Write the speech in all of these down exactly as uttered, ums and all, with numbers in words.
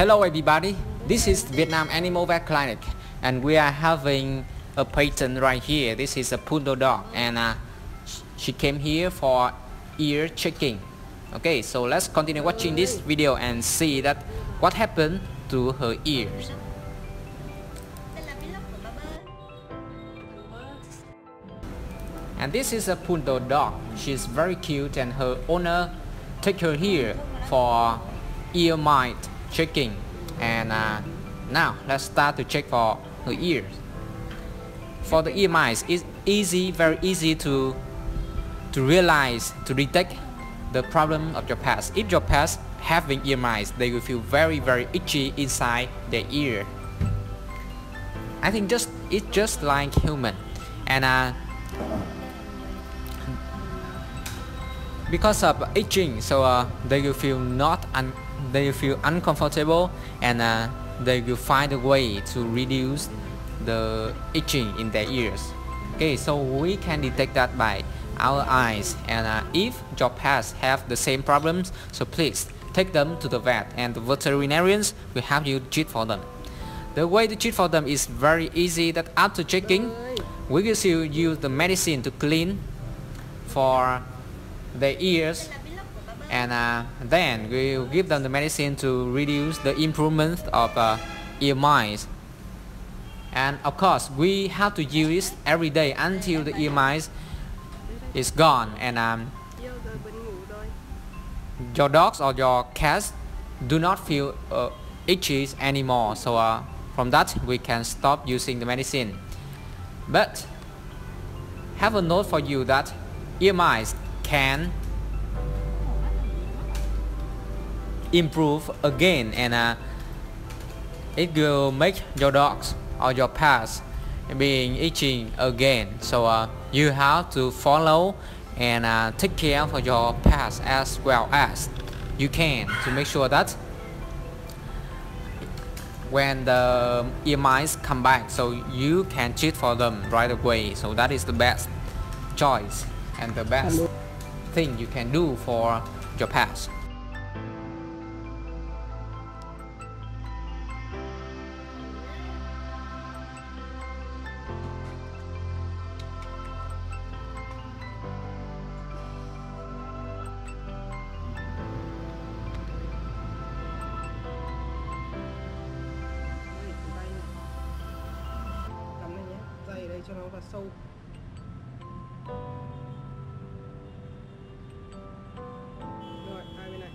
Hello everybody, this is Vietnam Animal Vet Clinic and we are having a patient right here. This is a poodle dog and uh, she came here for ear checking. Okay, so let's continue watching this video and see that what happened to her ears. And this is a poodle dog. She's very cute and her owner take her here for ear mite checking, and uh, now let's start to check for her ears. For the ear mites, it's easy, very easy to to realize, to detect the problem of your pets. If your pets having ear mites, they will feel very very itchy inside their ear. I think just it's just like human, and uh, because of itching, so uh, they will feel not un they will feel uncomfortable, and uh, they will find a way to reduce the itching in their ears. Okay, so we can detect that by our eyes, and uh, if your pets have the same problems, so please take them to the vet and the veterinarians will help you treat for them. The way to treat for them is very easy, that after checking we will still use the medicine to clean for their ears, and uh, then we'll give them the medicine to reduce the improvement of uh, ear mites. And of course we have to use this every day until the ear mites is gone, and um, your dogs or your cats do not feel uh, itchy anymore. So uh, from that we can stop using the medicine. But have a note for you that ear mites can improve again, and uh, it will make your dogs or your pets being itching again. So uh, you have to follow and uh, take care for your pets as well as you can, to make sure that when the ear mites come back, so you can treat for them right away. So that is the best choice and the best thing you can do for your pets. Cho nó vào sâu. Rồi, hai bên này.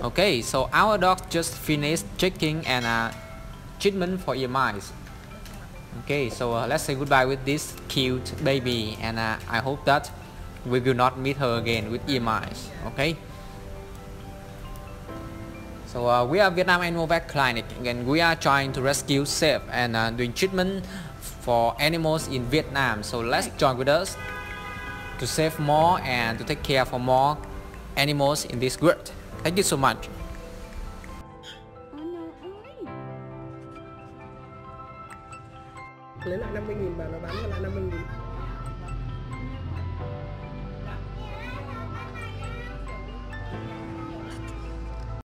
Okay, so our dog just finished checking and uh, treatment for ear mites. Okay, so uh, let's say goodbye with this cute baby, and uh, I hope that we will not meet her again with ear mites. Okay. So uh, we are Vietnam Animal Vet Clinic, and we are trying to rescue, save, and uh, doing treatment for animals in Vietnam. So let's join with us to save more and to take care for more animals in this world. Thank you so much. Lấy lại năm mươi nghìn, bảo nó bán lại năm mươi nghìn.